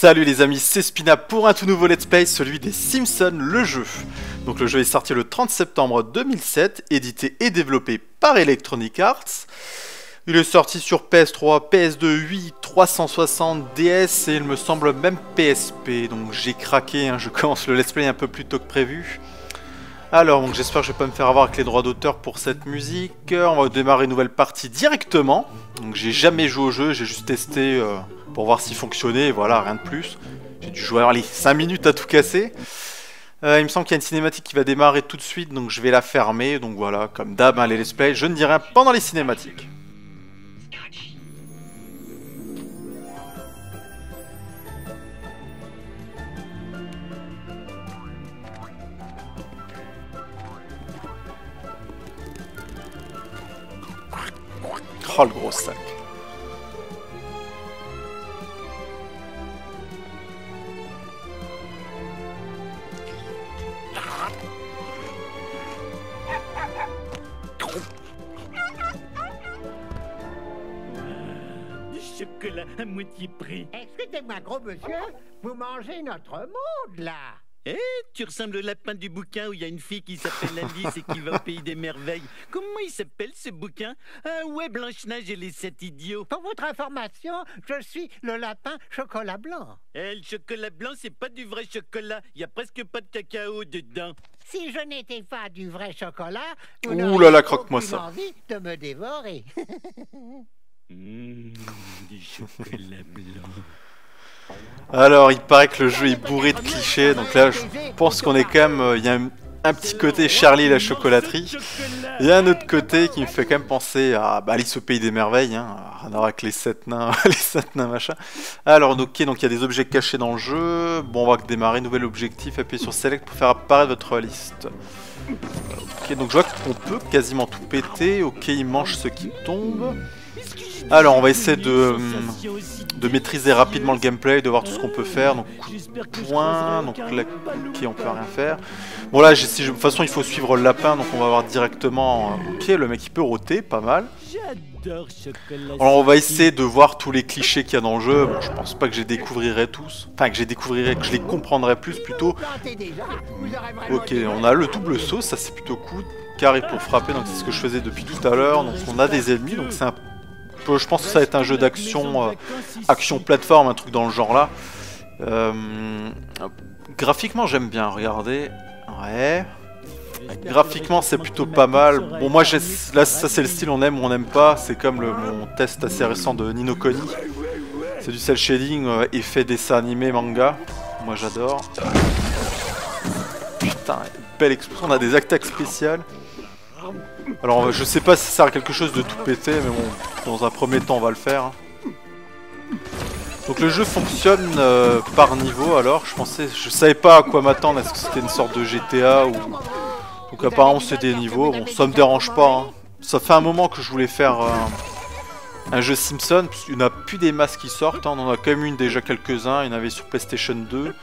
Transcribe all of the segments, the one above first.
Salut les amis, c'est Spina pour un tout nouveau Let's Play, celui des Simpsons Le Jeu. Donc le jeu est sorti le 30 septembre 2007, édité et développé par Electronic Arts. Il est sorti sur PS3, PS2, Wii, 360, DS et il me semble même PSP. Donc j'ai craqué, je commence le Let's Play un peu plus tôt que prévu. Alors donc j'espère que je vais pas me faire avoir avec les droits d'auteur pour cette musique. On va démarrer une nouvelle partie directement. Donc j'ai jamais joué au jeu, j'ai juste testé pour voir s'il fonctionnait, et voilà, rien de plus. J'ai dû jouer allez, 5 minutes à tout casser. Il me semble qu'il y a une cinématique qui va démarrer tout de suite, donc je vais la fermer. Donc voilà, comme d'hab, les let's play, je ne dis rien pendant les cinématiques. Oh, le gros sac. Chocolat à moitié prix. Excusez-moi, gros monsieur, vous mangez notre monde, là. Eh, tu ressembles au lapin du bouquin où il y a une fille qui s'appelle Alice et qui va au pays des merveilles. Comment il s'appelle ce bouquin? Ah ouais, Blanche-Neige et les 7 idiots. Pour votre information, je suis le lapin chocolat blanc. Eh, le chocolat blanc, c'est pas du vrai chocolat. Il y a presque pas de cacao dedans. Si je n'étais pas du vrai chocolat, vous n'auriez aucune envie de me dévorer. Du chocolat blanc. Alors il paraît que le jeu est bourré de clichés, donc là je pense qu'on est quand même, il y a un petit côté Charlie la chocolaterie, et un autre côté qui me fait quand même penser à Alice au pays des merveilles, on aura que les 7 nains, les 7 nains machin. Alors ok, donc il y a des objets cachés dans le jeu, bon on va démarrer, nouvel objectif, appuyez sur Select pour faire apparaître votre liste. Ok, donc je vois qu'on peut quasiment tout péter, ok il mange ce qui tombe. Alors on va essayer de maîtriser rapidement le gameplay, de voir tout ce qu'on peut faire, donc coup de poing, donc là, ok on peut rien faire. Bon là, si de toute façon il faut suivre le lapin, donc on va voir directement, ok le mec il peut roter, pas mal. Alors on va essayer de voir tous les clichés qu'il y a dans le jeu, bon je pense pas que je les découvrirai tous, enfin que je les comprendrai plus plutôt. Ok on a le double saut, ça c'est plutôt cool, carré pour frapper, donc c'est ce que je faisais depuis tout à l'heure, donc on a des ennemis, donc c'est un peu... Je pense que ça va être un jeu d'action, action-plateforme, un truc dans le genre là. Graphiquement, j'aime bien, regardez. Ouais. Graphiquement, c'est plutôt pas mal. Bon, moi, là, ça c'est le style, on aime ou on n'aime pas. C'est comme mon test assez récent de Nino Kony. C'est du cel shading, effet dessin animé, manga. Moi, j'adore. Putain, belle explosion. On a des attaques spéciales. Alors je sais pas si ça sert à quelque chose de tout péter, mais bon, dans un premier temps on va le faire. Donc le jeu fonctionne par niveau, alors je savais pas à quoi m'attendre, est-ce que c'était une sorte de GTA ou... Donc apparemment c'est des niveaux, bon ça me dérange pas, Ça fait un moment que je voulais faire un jeu Simpson, puisqu'il n'y en a plus des masses qui sortent, on en a quand même une déjà quelques-uns, il y en avait sur PlayStation 2.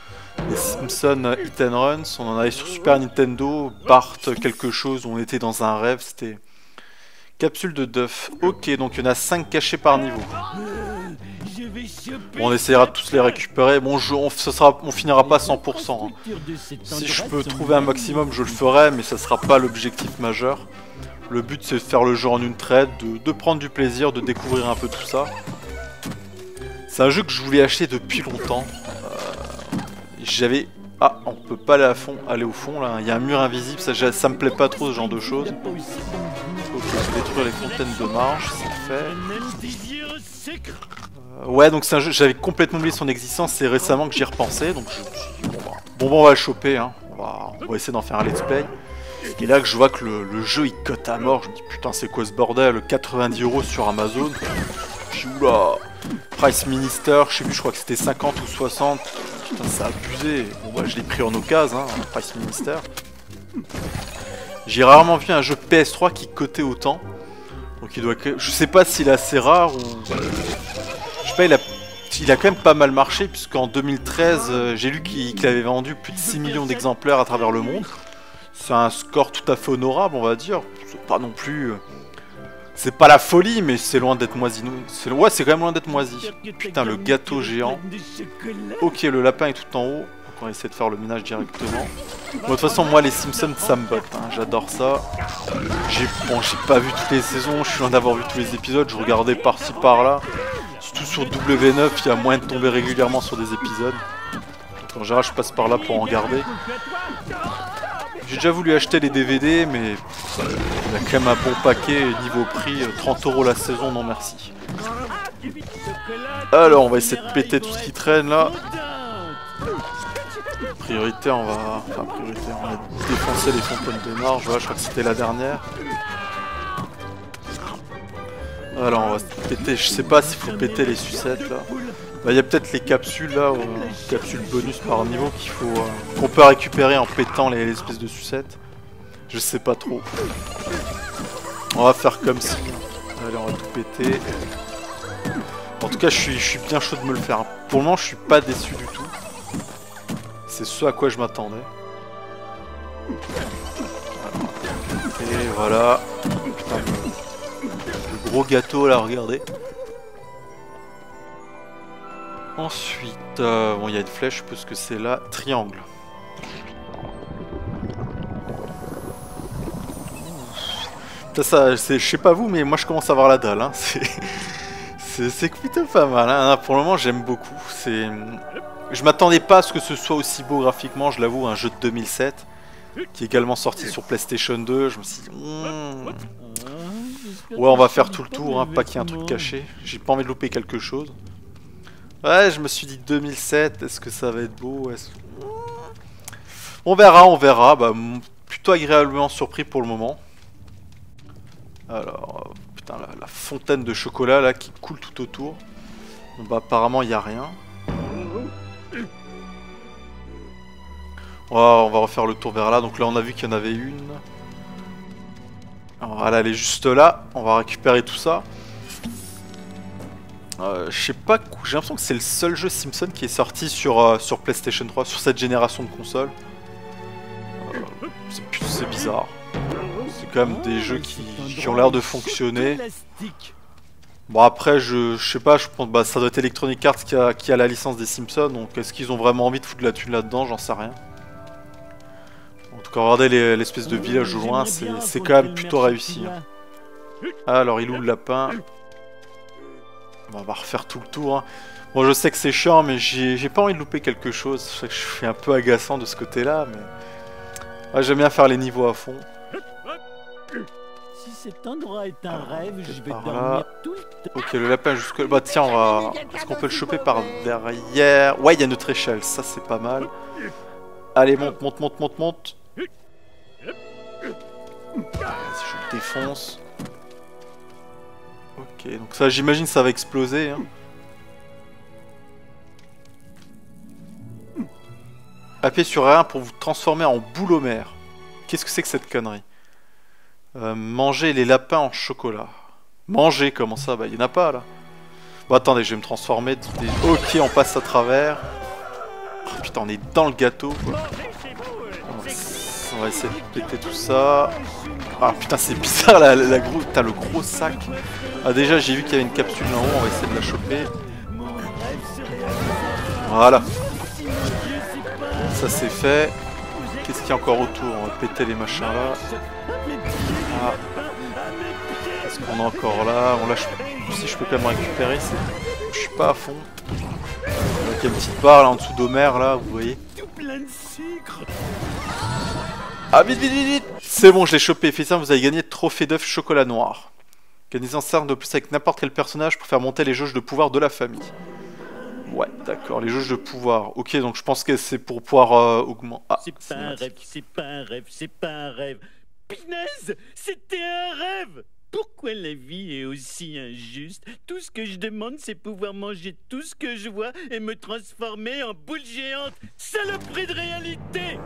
Les Simpsons Hit and Runs, on en avait sur Super Nintendo, Bart quelque chose, on était dans un rêve, c'était... Capsule de Duff, ok, donc il y en a 5 cachés par niveau. Bon, on essaiera de tous les récupérer, bon, on finira pas à 100%. Si je peux trouver un maximum, je le ferai, mais ça sera pas l'objectif majeur. Le but c'est de faire le jeu en une traite, de prendre du plaisir, de découvrir un peu tout ça. C'est un jeu que je voulais acheter depuis longtemps. J'avais... Ah, on peut pas aller, aller au fond là, il y a un mur invisible, ça me plaît pas trop ce genre de choses. Ok, je vais détruire les fontaines de marge, c'est fait. Ouais, donc c'est un jeu, j'avais complètement oublié son existence, c'est récemment que j'y repensais, donc je... Bon, on va le choper, on va essayer d'en faire un let's play. Et là que je vois que le jeu il cote à mort, je me dis putain c'est quoi ce bordel, 90 € sur Amazon. Oula, Price Minister, je sais plus, je crois que c'était 50 ou 60. Putain, ça a abusé. Bon, bah, je l'ai pris en occasion, Price Minister. J'ai rarement vu un jeu PS3 qui cotait autant. Donc, il doit. Je sais pas s'il est assez rare ou. Je sais pas, il a quand même pas mal marché, puisqu'en 2013, j'ai lu qu'il avait vendu plus de 6 millions d'exemplaires à travers le monde. C'est un score tout à fait honorable, on va dire. C'est pas non plus. C'est pas la folie, mais c'est loin d'être moisi. Ouais, c'est quand même loin d'être moisi. Putain, le gâteau géant. Ok, le lapin est tout en haut. Donc on va essayer de faire le ménage directement. Bon, de toute façon, moi, les Simpsons, ça me botte. Hein. J'adore ça. J'ai pas vu toutes les saisons. Je suis loin d'avoir vu tous les épisodes. Je regardais par-ci, par-là. Surtout sur W9, il y a moyen de tomber régulièrement sur des épisodes. En général, je passe par là pour en regarder. J'ai déjà voulu acheter les DVD, mais il y a quand même un bon paquet niveau prix, 30 € la saison, non merci. Alors on va essayer de péter tout ce qui traîne là. Priorité, on va, défoncer les fontaines de marge. Voilà, je crois que c'était la dernière. Alors on va se péter, je sais pas s'il faut péter les sucettes là. Bah, y a peut-être les capsules là, capsules bonus par niveau qu'il faut qu'on peut récupérer en pétant les espèces de sucettes. Je sais pas trop. On va faire comme si. Allez, on va tout péter. En tout cas, je suis bien chaud de me le faire. Pour le moment, je suis pas déçu du tout. C'est ce à quoi je m'attendais. Et voilà. Putain, le gros gâteau là, regardez. Ensuite, bon, il y a une flèche, parce que c'est là, triangle. Ça, je sais pas vous, mais moi je commence à avoir la dalle. Hein. C'est plutôt pas mal. Hein. Pour le moment, j'aime beaucoup. Je m'attendais pas à ce que ce soit aussi beau graphiquement, je l'avoue, un jeu de 2007, qui est également sorti sur PlayStation 2. Je me suis dit... Ouais, on va faire tout le tour, hein, pas qu'il y ait un truc caché. J'ai pas envie de louper quelque chose. Ouais, je me suis dit 2007, est-ce que ça va être beau? On verra, on verra. Bah, plutôt agréablement surpris pour le moment. Alors, putain, la fontaine de chocolat là qui coule tout autour. Bon, bah, apparemment, il n'y a rien. Oh, on va refaire le tour vers là. Donc là, on a vu qu'il y en avait une. Alors, elle est juste là. On va récupérer tout ça. Je sais pas, j'ai l'impression que c'est le seul jeu Simpson qui est sorti sur PlayStation 3, sur cette génération de consoles. C'est bizarre. C'est quand même des jeux qui ont l'air de fonctionner. Bon après, je sais pas, je pense bah ça doit être Electronic Arts qui a la licence des Simpsons, donc est-ce qu'ils ont vraiment envie de foutre de la thune là-dedans, j'en sais rien. En tout cas, regardez l'espèce de village au loin, c'est quand même plutôt réussi. Hein. Ah, alors il ouvre le lapin. Bon, on va refaire tout le tour. Hein. Bon, je sais que c'est chiant, mais j'ai pas envie de louper quelque chose. C'est vrai que je suis un peu agaçant de ce côté-là, mais ouais, j'aime bien faire les niveaux à fond. Si cet endroit est un rêve, je vais dormir tout le temps. Ok, le lapin jusque. Bah tiens, on va. Est-ce qu'on peut le choper par derrière? Ouais, il y a notre échelle. Ça, c'est pas mal. Allez, monte, monte, monte, monte, monte. Si je le défonce. Ok, donc ça, j'imagine ça va exploser. Hein. Appuyez sur R1 pour vous transformer en boule au mer. Qu'est-ce que c'est que cette connerie? Manger les lapins en chocolat. Manger, comment ça? Bah, il n'y en a pas, là. Bon, attendez, je vais me transformer. Ok, on passe à travers. Oh, putain, on est dans le gâteau, quoi. On va essayer de péter tout ça. Ah putain, c'est bizarre t'as le gros sac. Ah déjà j'ai vu qu'il y avait une capsule en haut, on va essayer de la choper. Voilà. Ça c'est fait. Qu'est-ce qu'il y a encore autour? On va péter les machins là. Ah. Qu'est-ce qu'on a encore là? On lâche. Si je peux quand même récupérer, c'est. Je suis pas à fond. Il y a une petite barre là en dessous d'Homer là, vous voyez. Plein de sucre. Ah vite vite vite vite. C'est bon, je l'ai chopé. Effectivement, vous avez gagné le trophée d'œuf chocolat noir. Gagnez un cercle de plus avec n'importe quel personnage pour faire monter les jauges de pouvoir de la famille. Ouais, d'accord, les jauges de pouvoir. Ok, donc je pense que c'est pour pouvoir augmenter. Ah, c'est pas un rêve, c'est pas un rêve, c'est pas un rêve. Pinaise, c'était un rêve. Pourquoi la vie est aussi injuste? Tout ce que je demande, c'est pouvoir manger tout ce que je vois et me transformer en boule géante. Saloperie de réalité!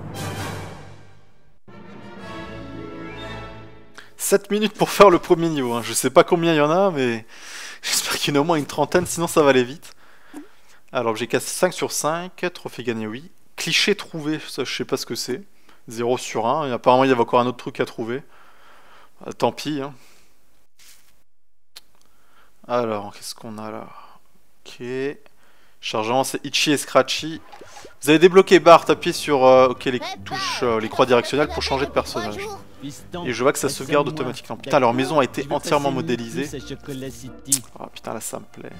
7 minutes pour faire le premier niveau, hein. Je sais pas combien il y en a, mais j'espère qu'il y en a au moins une trentaine, sinon ça va aller vite. Alors j'ai cassé 5 sur 5, trophée gagné, oui. Cliché trouvé, ça je sais pas ce que c'est. 0 sur 1, et apparemment il y avait encore un autre truc à trouver. Tant pis. Hein. Alors, qu'est-ce qu'on a là? Ok. Chargement, c'est Itchy et Scratchy. Vous avez débloqué Bart, appuyez sur les touches, les croix directionnelles pour changer de personnage. Et je vois que ça sauvegarde automatiquement. Putain, leur maison a été entièrement modélisée. Ah putain, là ça me plaît.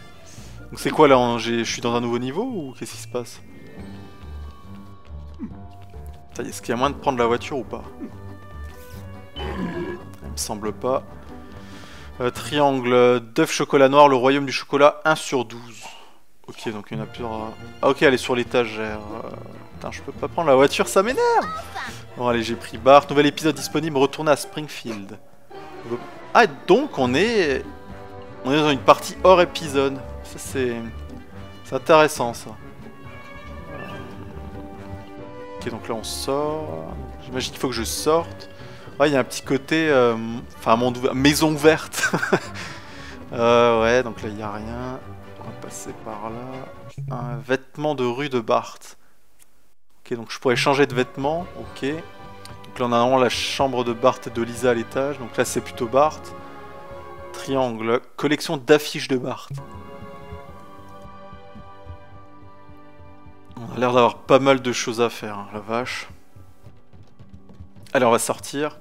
Donc c'est quoi là? Je suis dans un nouveau niveau ou qu'est-ce qui se passe? Est-ce qu'il y a moyen de prendre la voiture ou pas? Il me semble pas. Triangle, d'œuf chocolat noir, le royaume du chocolat, 1 sur 12. Ok, donc il y en a plusieurs. Ah ok, elle est sur l'étagère. Putain, je peux pas prendre la voiture, ça m'énerve. Bon allez, j'ai pris Bart. Nouvel épisode disponible, retourner à Springfield. Ah donc on est dans une partie hors épisode. Ça c'est intéressant ça. Ok, donc là on sort. J'imagine qu'il faut que je sorte. Ouais, il y a un petit côté. Enfin, monde ouvert, maison ouverte. Ouais, donc là il n'y a rien. On va passer par là. Un vêtement de rue de Bart. Ok, donc je pourrais changer de vêtement. Ok. Donc là on a vraiment la chambre de Bart et de Lisa à l'étage. Donc là c'est plutôt Bart. Triangle. Collection d'affiches de Bart. On a l'air d'avoir pas mal de choses à faire, hein, la vache. Allez, on va sortir.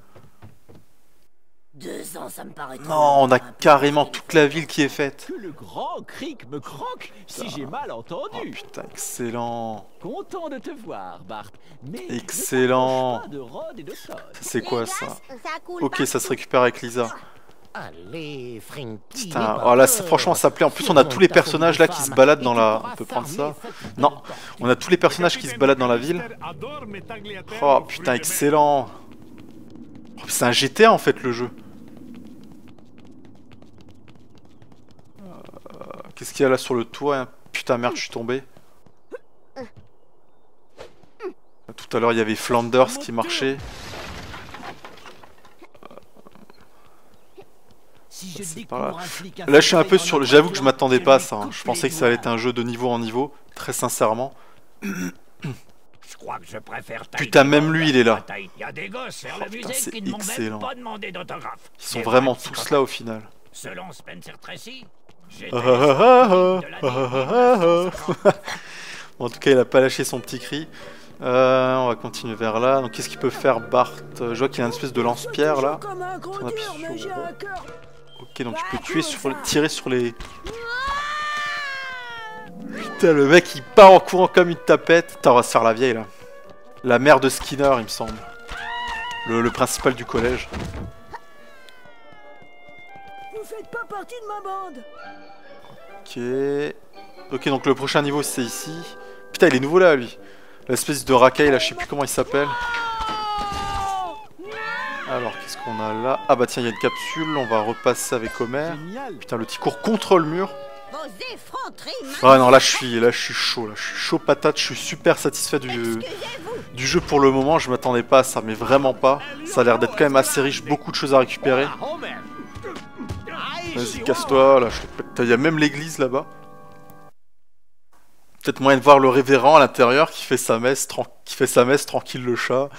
2 ans, ça me paraît trop. Non, on a carrément toute la ville qui est faite. Que le grand cric me croque, si j'ai mal entendu. Oh, putain, excellent. Content de te voir, Bart. Mais excellent. C'est quoi ça? Ok, ça se récupère avec Lisa. Allez, putain, oh là, franchement ça plaît. En plus on a tous les personnages là qui se baladent dans la... On peut prendre ça? Non, on a tous les personnages qui se baladent dans la ville. Oh putain, excellent. Oh, c'est un GTA en fait le jeu. Qu'est-ce qu'il y a là sur le toit? Putain merde, je suis tombé. Tout à l'heure il y avait Flanders qui marchait. Là je suis un peu sur le... J'avoue que je m'attendais pas à ça, hein. Je pensais que ça allait être un jeu de niveau en niveau, très sincèrement. Putain, même lui il est là. Oh, putain, c'est excellent. Ils sont vraiment tous là au final. Bon, en tout cas il a pas lâché son petit cri. On va continuer vers là. Donc qu'est-ce qu'il peut faire Bart? Je vois qu'il a une espèce de lance-pierre là. On appuie sur... Ok, donc tu peux tuer sur... tirer sur les... Putain, le mec il part en courant comme une tapette. Putain, on va se faire la vieille là. La mère de Skinner il me semble. Le principal du collège. Vous faites pas partie de ma bande. Ok. Ok, donc le prochain niveau c'est ici. Putain, il est nouveau là lui. L'espèce de racaille là, je sais plus comment il s'appelle. Alors, qu'est-ce qu'on a là? Ah bah tiens, il y a une capsule, on va repasser avec Homer. Putain, le petit cours contre le mur. Ah non, là je suis chaud, là je suis chaud patate, je suis super satisfait du jeu pour le moment, je m'attendais pas à ça, mais vraiment pas. Ça a l'air d'être quand même assez riche, beaucoup de choses à récupérer. Vas-y, casse-toi, là, il y a même l'église là-bas. Peut-être moyen de voir le révérend à l'intérieur qui fait sa messe, tranquille le chat.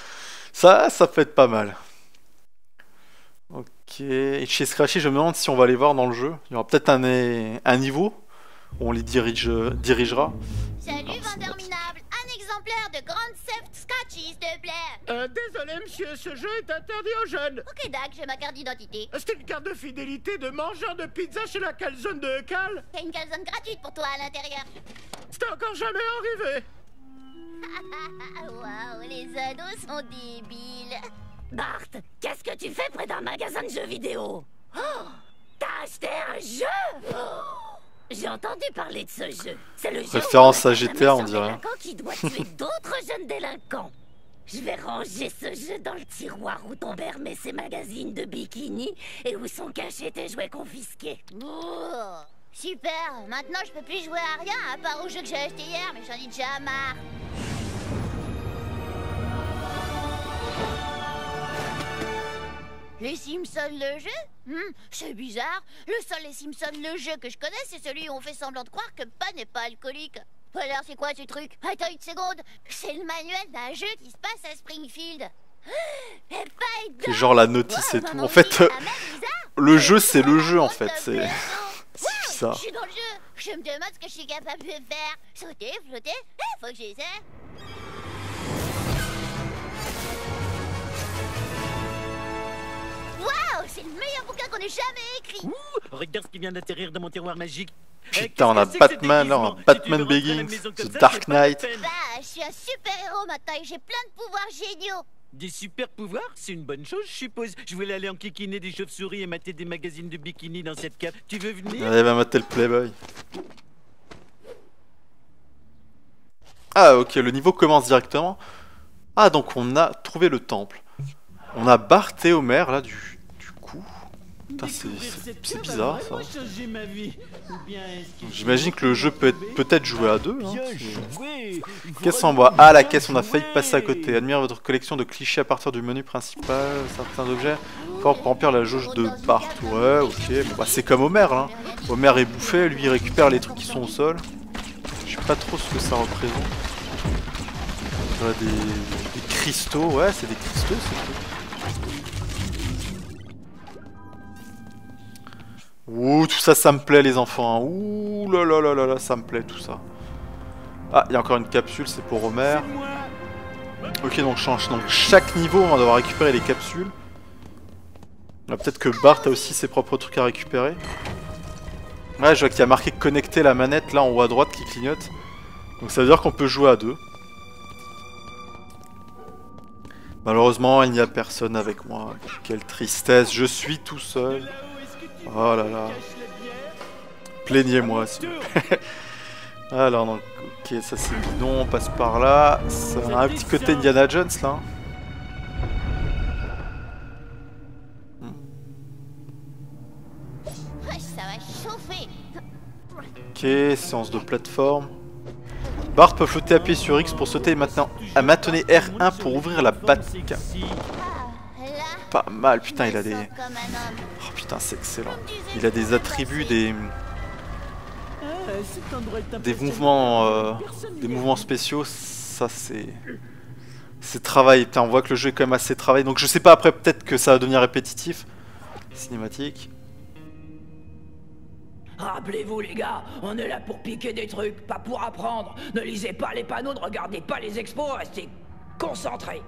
Ça peut être pas mal. Ok, et chez Scratchy, je me demande si on va les voir dans le jeu. Il y aura peut-être un niveau où on les dirigera. Salut Vanderminable, un exemplaire de Grand Theft Scratchy, s'il te plaît. Désolé monsieur, ce jeu est interdit aux jeunes. Ok Doc, j'ai ma carte d'identité. C'est une carte de fidélité de mangeur de pizza chez la calzone de Cal. T'as une calzone gratuite pour toi à l'intérieur. C'est encore jamais arrivé. Waouh, les ados sont débiles. Bart, qu'est-ce que tu fais près d'un magasin de jeux vidéo? Oh, t'as acheté un jeu? Oh, j'ai entendu parler de ce jeu. C'est le jeu. Référence à GTA, on dirait. Qui doit tuer d'autres jeunes délinquants. Je vais ranger ce jeu dans le tiroir où tombèrent mes ces magazines de bikini et où sont cachés tes jouets confisqués. Oh, super. Maintenant, je peux plus jouer à rien à part au jeu que j'ai acheté hier, mais j'en ai déjà marre. Les Simpsons le jeu? C'est bizarre. Le seul Les Simpsons le jeu que je connais, c'est celui où on fait semblant de croire que Pan n'est pas alcoolique. Alors c'est quoi ce truc? Attends une seconde. C'est le manuel d'un jeu qui se passe à Springfield. C'est genre la notice et tout. En fait, le jeu c'est le jeu en fait. C'est ça. Je suis dans le jeu. Je me demande ce que je suis capable de faire. Sauter, flotter, faut que j'essaie. Waouh, c'est le meilleur bouquin qu'on ait jamais écrit. Ouh, regarde ce qui vient d'atterrir dans mon tiroir magique. Putain, on a Batman, là, on a Batman Begins, The Dark Knight. Bah, je suis un super héros maintenant et j'ai plein de pouvoirs géniaux. Des super pouvoirs, c'est une bonne chose, je suppose. Je voulais aller en enquiquiner des chauves-souris et mater des magazines de bikini dans cette cape. Tu veux venir? Allez, va mater le Playboy. Ah, ok, le niveau commence directement. Ah, donc on a trouvé le temple. On a Bart et Homer, là, du coup. Putain, c'est bizarre, ça. J'imagine que le jeu peut être peut-être joué à deux. Hein, caisse en bois. Ah, la caisse, on a failli passer à côté. Admire votre collection de clichés à partir du menu principal. Certains objets pour remplir la jauge de Bart. Ouais, ok. Bon, bah, c'est comme Homer, hein. Homer est bouffé, lui, il récupère les trucs qui sont au sol. Je sais pas trop ce que ça représente. Voilà, des cristaux. Ouais, c'est des cristaux, c'est tout. Ouh, tout ça, ça me plaît, les enfants. Ouh là là là là là, ça me plaît tout ça. Ah, il y a encore une capsule, c'est pour Homer. Ok, donc change. Donc chaque niveau, on va devoir récupérer les capsules. Peut-être que Bart a aussi ses propres trucs à récupérer. Ouais, je vois qu'il y a marqué connecter la manette là en haut à droite qui clignote. Donc ça veut dire qu'on peut jouer à deux. Malheureusement, il n'y a personne avec moi. Quelle tristesse, je suis tout seul. Oh là là. Plaignez-moi. Alors donc, ok, ça c'est bidon, on passe par là. Ça a un petit côté Indiana Jones là. Ok, séance de plateforme. Bart peut flotter, appuyer sur X pour sauter et maintenant à matonner R1 pour ouvrir la Batcave. Pas mal, putain, il a des... Oh putain, c'est excellent. Il a des attributs, des mouvements spéciaux, ça c'est... C'est travaillé, putain, on voit que le jeu est quand même assez travaillé. Donc je sais pas, après peut-être que ça va devenir répétitif. Cinématique. Rappelez-vous les gars, on est là pour piquer des trucs, pas pour apprendre. Ne lisez pas les panneaux, ne regardez pas les expos, restez concentrés.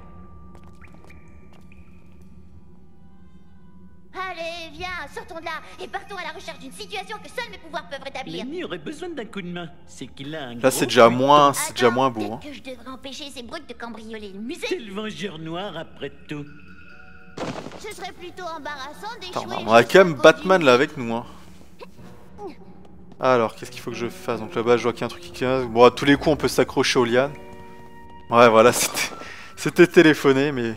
Allez, viens, sortons de là et partons à la recherche d'une situation que seuls mes pouvoirs peuvent rétablir. L'ennemi aurait besoin d'un coup de main. C'est qu'il a un gros... Là, c'est déjà moins beau. Hein. Que je devrais empêcher ces brutes de cambrioler le musée. C'est le vengeur noir après tout. Ce serait plutôt embarrassant d'échouer. On a quand même Batman là avec nous. Hein. Alors, qu'est-ce qu'il faut que je fasse? Donc là-bas, je vois qu'il y a un truc qui casse. Bon, à tous les coups, on peut s'accrocher aux lianes. Ouais, voilà, c'était téléphoné, mais...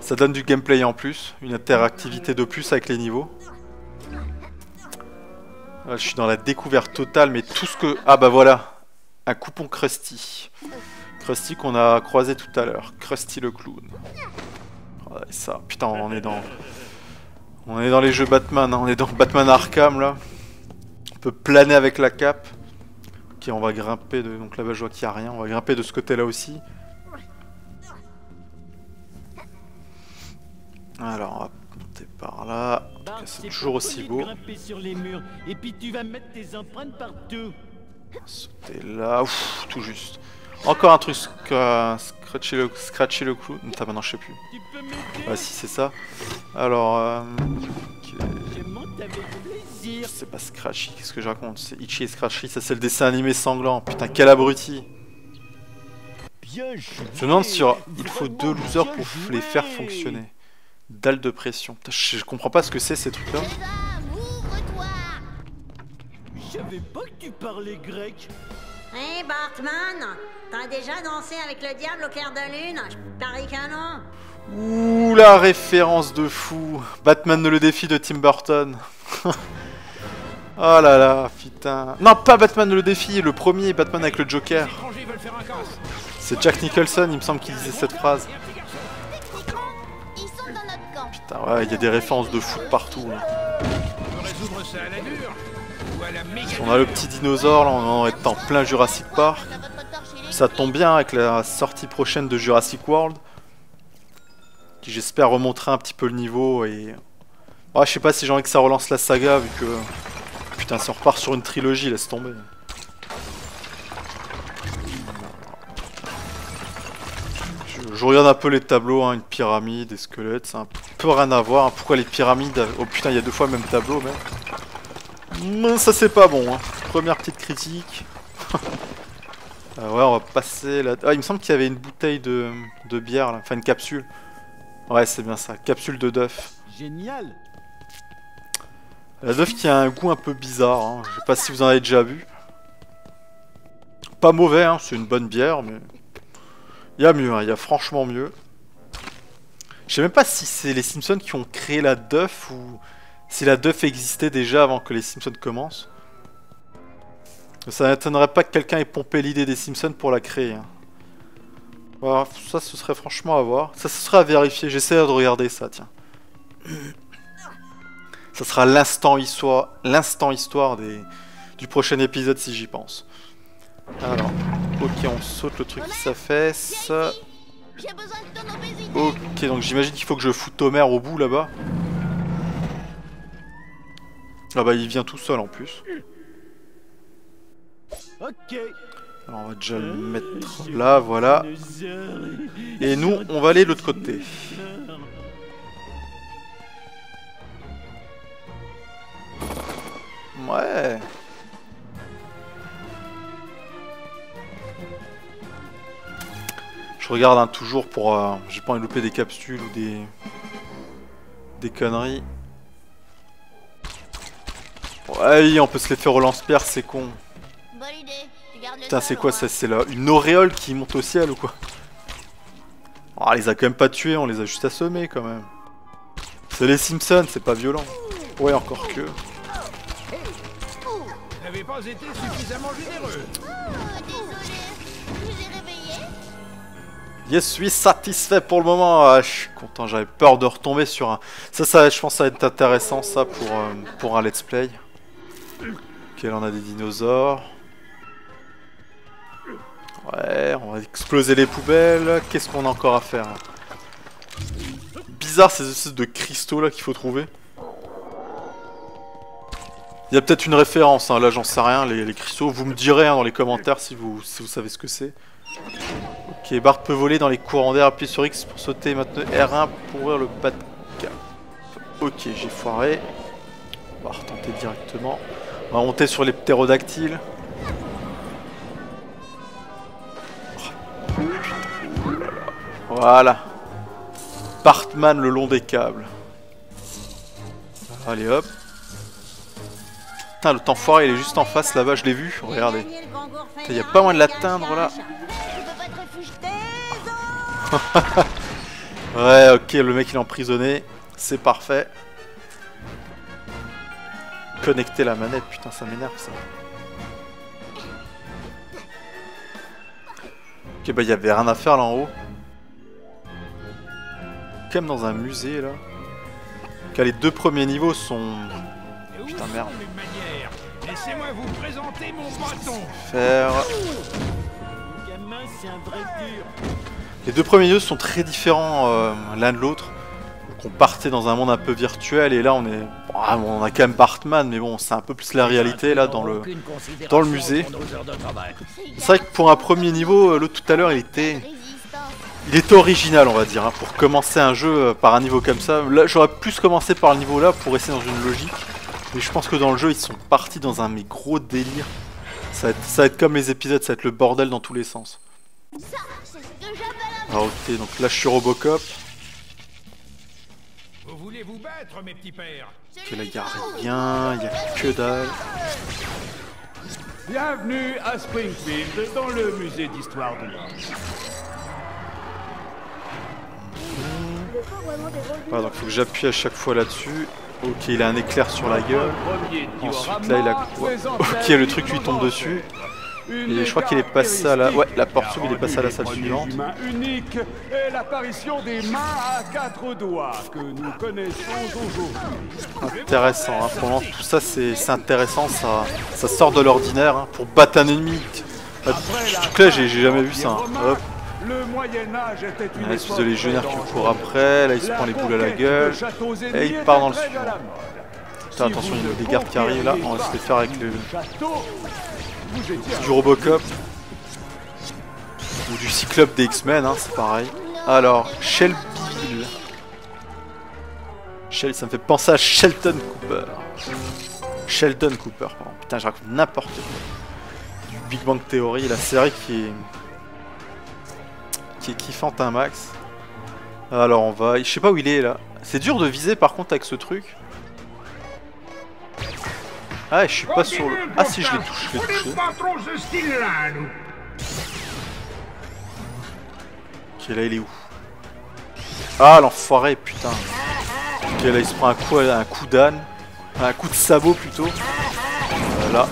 Ça donne du gameplay en plus, une interactivité de plus avec les niveaux. Là, je suis dans la découverte totale, mais tout ce que... Ah bah voilà, un coupon Krusty. Krusty qu'on a croisé tout à l'heure, Krusty le clown. Ouais, ça, putain, on est dans les jeux Batman, hein. On est dans Batman Arkham là. On peut planer avec la cape. Ok, on va grimper de... Donc là-bas je vois qu'il n'y a rien, on va grimper de ce côté-là aussi. Alors on va monter par là. C'est toujours aussi beau. Sauter là, ouf, tout juste. Encore un truc, scratcher le clou. Putain, maintenant je sais plus. Ah si, c'est ça. Alors, okay. C'est pas Scratchy, qu'est-ce que je raconte? C'est Itchy et Scratchy, ça c'est le dessin animé sanglant. Putain, quel abruti! Je me demande si il faut deux losers pour les faire fonctionner. Dalle de pression. Putain, je comprends pas ce que c'est ces trucs là. Je savais pas que tu parlais grec. Hé hey Bartman, t'as déjà dansé avec le diable au clair de lune? Je parie qu'un an. Ouh, la référence de fou. Batman ne le défie de Tim Burton. Oh là là, putain. Non, pas Batman ne le défie, le premier Batman avec le Joker. C'est Jack Nicholson, il me semble qu'il disait cette phrase. Putain, ouais, il y a des références de foot partout. Là. On a le petit dinosaure, là, on est en plein Jurassic Park. Ça tombe bien avec la sortie prochaine de Jurassic World. Qui j'espère remontera un petit peu le niveau. Et... Oh, je sais pas si j'ai envie que ça relance la saga vu que putain, ça repart sur une trilogie, laisse tomber. Je regarde un peu les tableaux, hein, une pyramide, des squelettes, ça a un peu rien à voir. Hein. Pourquoi les pyramides? Oh putain, il y a deux fois le même tableau, mais ça c'est pas bon. Hein. Première petite critique. Ouais, on va passer là. Ah, il me semble qu'il y avait une bouteille de bière, là. Enfin une capsule. Ouais, c'est bien ça, capsule de Duff. Génial. La Duff qui a un goût un peu bizarre, hein. Je sais pas si vous en avez déjà vu. Pas mauvais, hein. C'est une bonne bière, mais... il y a mieux, hein, il y a franchement mieux. Je sais même pas si c'est les Simpsons qui ont créé la Duff ou si la Duff existait déjà avant que les Simpsons commencent. Ça n'étonnerait pas que quelqu'un ait pompé l'idée des Simpsons pour la créer. Hein. Voilà, ça ce serait franchement à voir. Ça ce serait à vérifier, j'essaie de regarder ça, tiens. Ça sera l'instant histoire du prochain épisode si j'y pense. Alors... ok, on saute le truc qui s'affaisse. Ok, donc j'imagine qu'il faut que je foute Homer au bout là-bas. Ah bah il vient tout seul en plus. Alors on va déjà le mettre là, voilà. Et nous, on va aller de l'autre côté. Ouais. Je regarde hein, toujours pour... j'ai pas envie de louper des capsules ou des conneries. Ouais, on peut se les faire au lance-pierre, c'est con. Putain, c'est quoi ça? C'est là une auréole qui monte au ciel ou quoi? Oh, on les a quand même pas tués, on les a juste assommés quand même. C'est les Simpsons, c'est pas violent. Ouais, encore que... vous n'avez pas été suffisamment généreux. Je suis satisfait pour le moment, je suis content, j'avais peur de retomber sur un... Ça je pense ça va être intéressant ça pour un let's play. Ok, là on a des dinosaures. Ouais, on va exploser les poubelles, qu'est-ce qu'on a encore à faire là? Bizarre ces espèces de cristaux là qu'il faut trouver. Il y a peut-être une référence, hein. Là j'en sais rien, les cristaux, vous me direz hein, dans les commentaires si vous savez ce que c'est. Ok, Bart peut voler dans les courants d'air, appuyer sur X pour sauter, maintenant R1 pour ouvrir le pas de cap. Ok, j'ai foiré. On va retenter directement. On va monter sur les ptérodactyles. Voilà. Bartman le long des câbles. Allez hop. Putain, le temps foiré, il est juste en face là-bas, je l'ai vu. Regardez. Il n'y a pas moyen de l'atteindre là. Ouais, ok, le mec il est emprisonné, c'est parfait. Connecter la manette, putain ça m'énerve ça. Ok, bah il y avait rien à faire là en haut. Comme dans un musée là. Car les deux premiers niveaux sont... putain merde. Laissez-moi vous présenter mon bâton. Faire... les deux premiers niveaux sont très différents l'un de l'autre. Donc on partait dans un monde un peu virtuel et là on est... ah, on a quand même Bartman mais bon c'est un peu plus la réalité là dans le musée. C'est vrai que pour un premier niveau, l'autre tout à l'heure il était original on va dire. Hein, pour commencer un jeu par un niveau comme ça, là j'aurais plus commencé par le niveau là pour rester dans une logique. Mais je pense que dans le jeu ils sont partis dans un mais gros délire. Ça va être comme les épisodes, ça va être le bordel dans tous les sens. Alors ok, donc là je suis Robocop. Vous voulez vous battre, mes petits pères? Ok, là y'a rien, y'a que dalle. Bienvenue à Springfield, dans le musée d'histoire de l'art. Voilà, donc faut que j'appuie à chaque fois là-dessus. Ok, il a un éclair sur la gueule. Ensuite là il a quoi? Ok, le truc lui tombe dessus. Et je crois qu'il est passé à la... ouais, la porte s'ouvre, il est passé à la salle suivante. Unique est l'apparition des mains à quatre doigts que nous connaissons aujourd'hui. Intéressant, hein. Pour l'instant, tout ça c'est intéressant, ça sort de l'ordinaire hein. Pour battre un ennemi. Tout là, j'ai jamais vu ça. Hein. Hop. Le Moyen-Âge était une... là, il se fait les légionnaires qui courent après, là il se prend les boules à la gueule, et il part dans le suivant. Putain, attention, il y a des gardes qui arrivent là. On va se les faire avec le... du Robocop. Ou du Cyclope des X-Men, hein, c'est pareil. Alors, Shelby. Shell, ça me fait penser à Shelton Cooper. Shelton Cooper, pardon. Putain, je raconte n'importe quoi. Du Big Bang Theory, la série qui est kiffante un max. Alors on va... Je sais pas où il est là. C'est dur de viser par contre avec ce truc. Ah, je suis pas sur le... Ah si, je l'ai touché. Ok, là il est où? Ah l'enfoiré, putain. Ok, là il se prend un coup d'âne. Un coup de sabot plutôt. Là.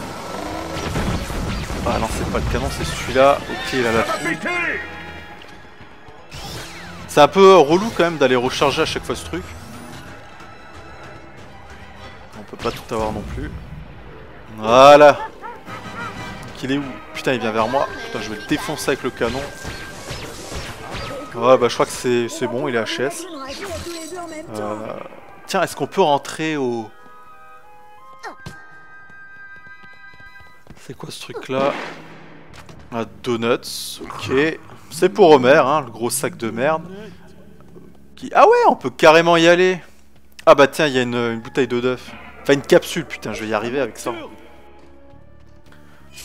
Ah non, c'est pas le canon, c'est celui-là. Ok, là la trouille. C'est un peu relou quand même d'aller recharger à chaque fois ce truc. On peut pas tout avoir non plus. Voilà. Qu'il est où? Putain, il vient vers moi. Putain, je vais le défoncer avec le canon. Ouais, bah je crois que c'est bon, il est HS. Tiens, est-ce qu'on peut rentrer au... C'est quoi ce truc là? Ah, donuts, ok. C'est pour Homer, hein, le gros sac de merde. Qui... Ah ouais, on peut carrément y aller. Ah bah tiens, il y a une bouteille de d'œuf. Enfin, une capsule, putain, je vais y arriver avec ça.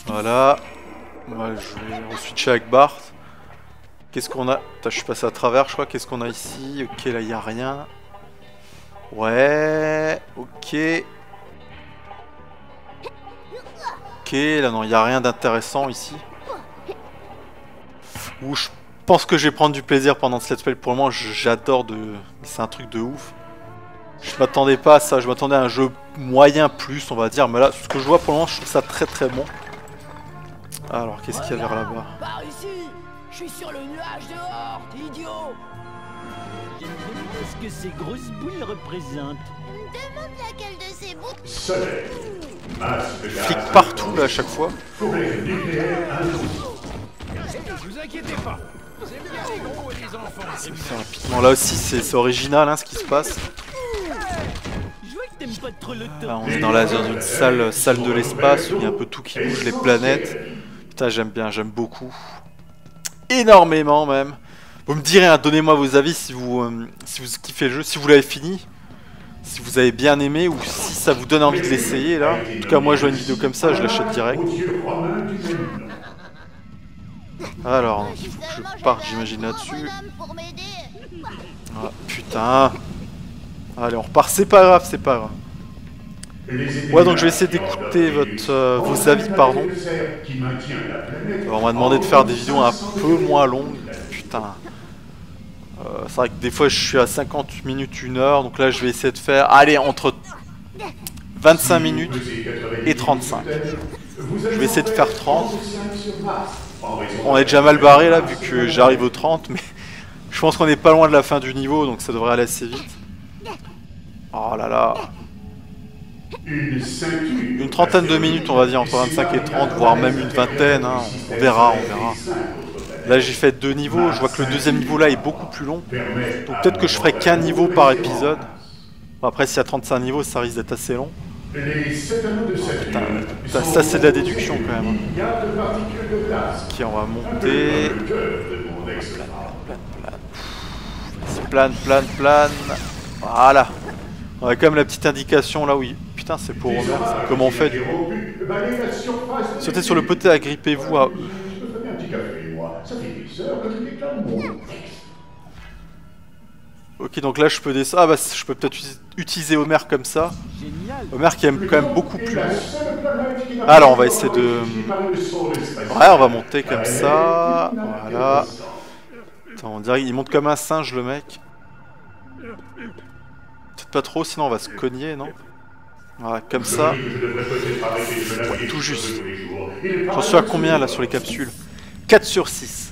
Voilà. Ouais, je vais switcher avec Bart. Qu'est-ce qu'on a? Putain, je suis passé à travers, je crois. Qu'est-ce qu'on a ici? Ok, là, il n'y a rien. Ouais, ok. Ok, là, non, il n'y a rien d'intéressant ici. Où je pense que je vais prendre du plaisir pendant ce let's play. Pour le moment, j'adore de... C'est un truc de ouf. Je m'attendais pas à ça. Je m'attendais à un jeu moyen plus, on va dire. Mais là, ce que je vois pour le moment, je trouve ça très très bon. Alors, qu'est-ce qu'il y a vers là-bas? Par ici. Je suis sur le nuage dehors, idiot. Je me demande ce que ces grosses boules représentent. Demande laquelle de ces boules. Soleil. Flic partout là à chaque fois. Vous inquiétez pas. Rapidement, là aussi c'est original hein, ce qui se passe. Là, on est dans une salle de l'espace où il y a un peu tout qui bouge, les planètes. Putain, j'aime bien, j'aime beaucoup. Énormément même. Vous me direz, hein, donnez-moi vos avis si vous kiffez le jeu, si vous l'avez fini. Si vous avez bien aimé ou si ça vous donne envie de l'essayer là. En tout cas moi je vois une vidéo comme ça, je l'achète direct. Alors, il faut que je parte, j'imagine, là-dessus. Ah, putain. Allez, on repart, c'est pas grave, c'est pas grave. Ouais, donc je vais essayer d'écouter vos avis, pardon. Alors, on m'a demandé de faire des vidéos un peu moins longues. Putain. C'est vrai que des fois, je suis à 50 minutes, 1 heure. Donc là, je vais essayer de faire... Allez, entre 25 minutes et 35. Je vais essayer de faire 30. On est déjà mal barré là vu que j'arrive aux 30, mais je pense qu'on est pas loin de la fin du niveau donc ça devrait aller assez vite. Oh là là. Une trentaine de minutes on va dire, entre 25 et 30, voire même une vingtaine, hein. On verra, on verra. Là j'ai fait 2 niveaux, je vois que le deuxième niveau là est beaucoup plus long. Donc peut-être que je ferai qu'un niveau par épisode. Bon, après s'il y a 35 niveaux ça risque d'être assez long. Putain, ça c'est de la déduction quand même. Ok, on va monter. Plane. Voilà. On a quand même la petite indication là, oui. Putain, c'est pour Homer. Comment on fait du coup? Sautez sur le poté, agrippez-vous à eux. Ok, donc là je peux descendre. Ah bah je peux peut-être utiliser Homer comme ça. Homer qui aime quand même beaucoup plus. Alors on va essayer de... Ouais, on va monter comme ça. Voilà. Attends, on dirait qu'il monte comme un singe le mec. Peut-être pas trop, sinon on va se cogner, non? Voilà, comme ça. Ouais, tout juste. J'en suis à combien là sur les capsules? 4 sur 6.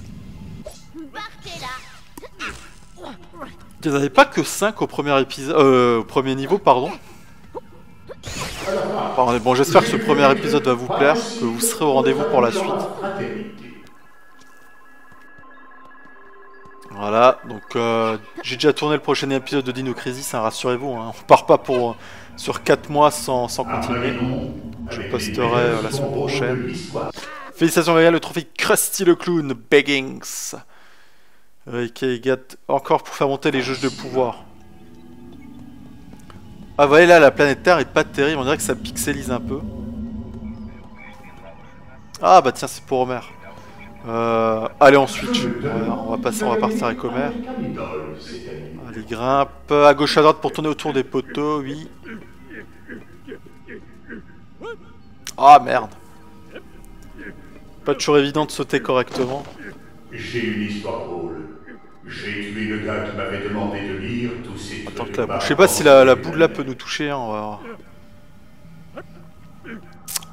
Il n'y en avait pas que 5 au premier épisode, au premier niveau, pardon. Bon, j'espère que ce premier épisode va vous plaire, que vous serez au rendez-vous pour la suite. Voilà, donc j'ai déjà tourné le prochain épisode de Dino Crisis, hein, rassurez-vous, hein, on part pas pour sur 4 mois sans continuer. Je posterai la semaine prochaine. Félicitations Réa, le trophée Krusty le clown Beggings. Ricky Gat, encore pour faire monter les juges de pouvoir. Ah voyez là, la planète Terre est pas terrible, on dirait que ça pixelise un peu. Ah bah tiens, c'est pour Homer. Allez, ensuite, on va passer, on va partir avec Homer. Allez, grimpe à gauche à droite pour tourner autour des poteaux, oui. Ah merde. Pas toujours évident de sauter correctement. J'ai une histoire drôle. J'ai tué le gars qui m'avait demandé de lire tous ces... Attends, je sais pas si la boule là peut nous toucher, hein,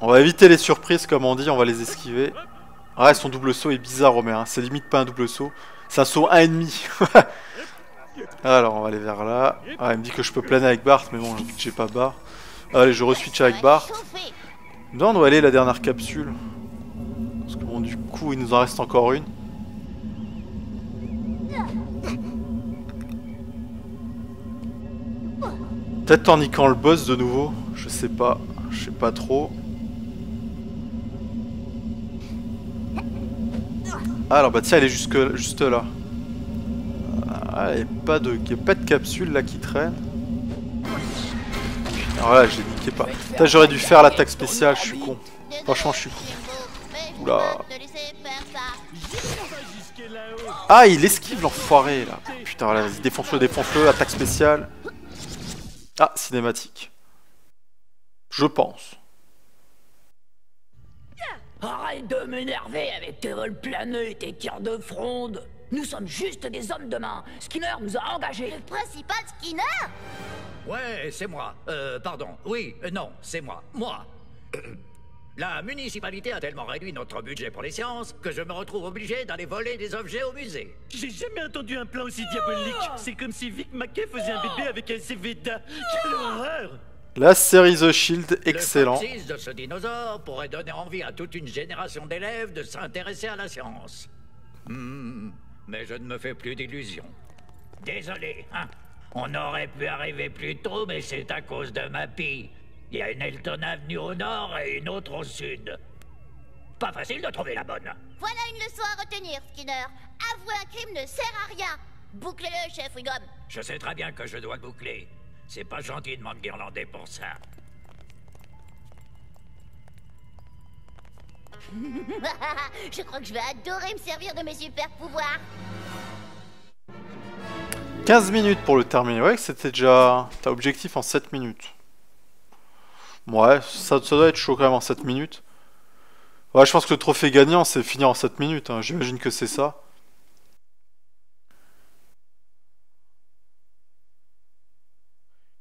on va éviter les surprises comme on dit, on va les esquiver. Ouais, son double saut est bizarre, Homer, hein. C'est limite pas un double saut, c'est un saut 1,5. Alors, on va aller vers là. Ah, il me dit que je peux planer avec Bart, mais bon, j'ai pas Bart. Allez, je re-switch avec Bart. Non, on doit aller la dernière capsule. Parce que bon, du coup, il nous en reste encore une. Peut-être en niquant le boss de nouveau, je sais pas trop. Alors bah tiens, elle est juste là. Ah, il n'y a pas de capsule là qui traîne. Alors là, j'ai niqué pas. Putain, j'aurais dû faire l'attaque spéciale, je suis con. Franchement, je suis con. Oula. Ah, il esquive l'enfoiré là. Putain, là, vas-y, défonce-le, attaque spéciale. Ah, cinématique. Je pense. Arrête de m'énerver avec tes vols planeux et tes tirs de fronde. Nous sommes juste des hommes de main. Skinner nous a engagés. Le principal Skinner? Ouais, c'est moi. Pardon. Oui, non, c'est moi. Moi. La municipalité a tellement réduit notre budget pour les séances que je me retrouve obligé d'aller voler des objets au musée. J'ai jamais entendu un plan aussi diabolique. C'est comme si Vic Mackey faisait un bébé avec un Cévéda. Quelle horreur! La série The Shield, excellent. Le focus de ce dinosaure pourrait donner envie à toute une génération d'élèves de s'intéresser à la science. Mais je ne me fais plus d'illusions. Désolé, hein. On aurait pu arriver plus tôt, mais c'est à cause de ma pie. Il y a une Elton Avenue au nord et une autre au sud. Pas facile de trouver la bonne. Voilà une leçon à retenir, Skinner. Avouer un crime ne sert à rien. Bouclez-le, chef Wiggum. Je sais très bien que je dois boucler. C'est pas gentil de manquer irlandais pour ça. Je crois que je vais adorer me servir de mes super pouvoirs. 15 minutes pour le terminer. Ouais, c'était déjà... T'as objectif en 7 minutes. Ouais, ça doit être chaud quand même en 7 minutes. Ouais, je pense que le trophée gagnant, c'est finir en 7 minutes. Hein. J'imagine que c'est ça.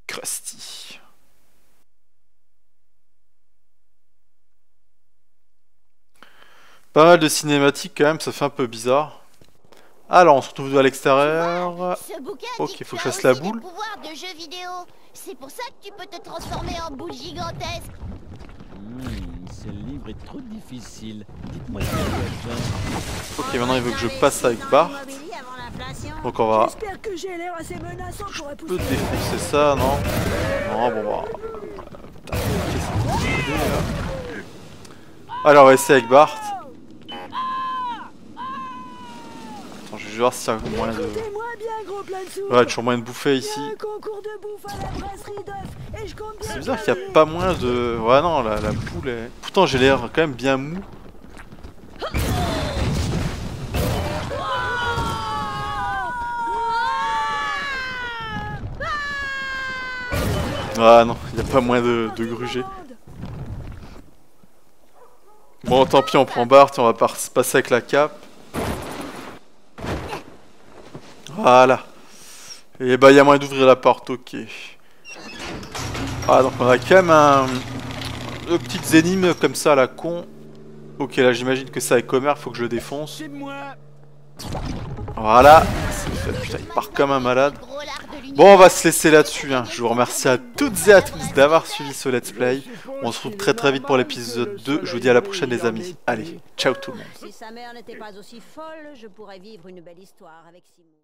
Krusty. Pas mal de cinématiques quand même, ça fait un peu bizarre. Alors, on se retrouve à l'extérieur. Ok, faut que je fasse la boule. C'est pour ça que tu peux te transformer en boule gigantesque. Ce livre est trop difficile. Dites-moi si vous avez peur. Ok, maintenant il veut que je passe avec Bart. Donc on va... J'espère que j'ai l'air assez menaçant pour je peux défoncer ça, non? Non, bon bah... Alors on va essayer avec Bart. Attends, je vais voir si y a moyen de... Ouais, j'ai toujours moyen de bouffer ici. C'est bizarre qu'il n'y a pas moyen de... Ouais non, la poule est... Pourtant j'ai l'air quand même bien mou. Ah non, il n'y a pas moyen de gruger. Bon, tant pis, on prend Bart et on va passer avec la cape. Voilà. Et bah, il y a moyen d'ouvrir la porte, ok. Ah, donc on a quand même un... Deux petites énigmes comme ça à la con. Ok, là j'imagine que c'est avec Homer, faut que je le défonce. Voilà. Putain, il part comme un malade. Bon, on va se laisser là-dessus, hein. Je vous remercie à toutes et à tous d'avoir suivi ce Let's Play. On se retrouve très vite pour l'épisode 2. Je vous dis à la prochaine les amis. Allez, ciao tout le monde.